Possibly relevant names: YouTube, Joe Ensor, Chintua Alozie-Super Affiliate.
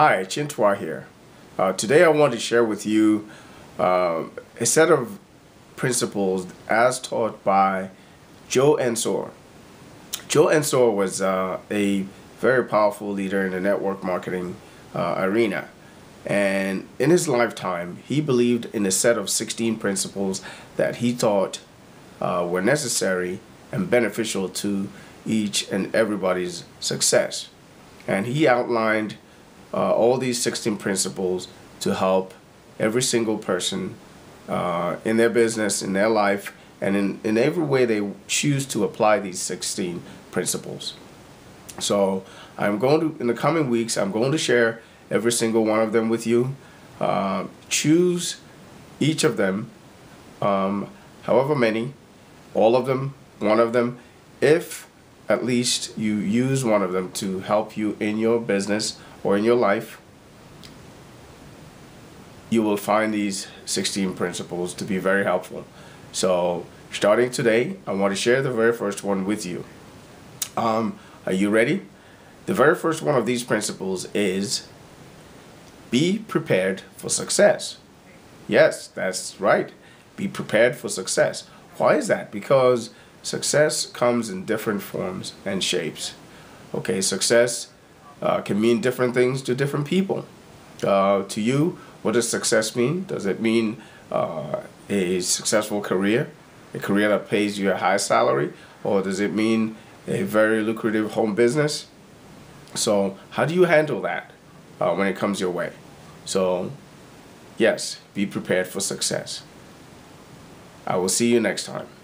Hi, Chintua here. Today I want to share with you a set of principles as taught by Joe Ensor. Joe Ensor was a very powerful leader in the network marketing arena, and in his lifetime he believed in a set of 16 principles that he thought were necessary and beneficial to each and everybody's success. And he outlined all these 16 principles to help every single person in their business, in their life, and in every way they choose to apply these 16 principles. So I'm going to, in the coming weeks, I'm going to share every single one of them with you. Choose each of them, however many, all of them, one of them, if at least you use one of them to help you in your business or in your life, you will find these 16 principles to be very helpful. So starting today, I want to share the very first one with you. Are you ready? The very first one of these principles is be prepared for success. Yes, that's right. Be prepared for success. Why is that? Because success comes in different forms and shapes. Okay, success can mean different things to different people. To you, what does success mean? Does it mean a successful career, a career that pays you a high salary, or does it mean a very lucrative home business? So how do you handle that when it comes your way? So yes, be prepared for success. I will see you next time.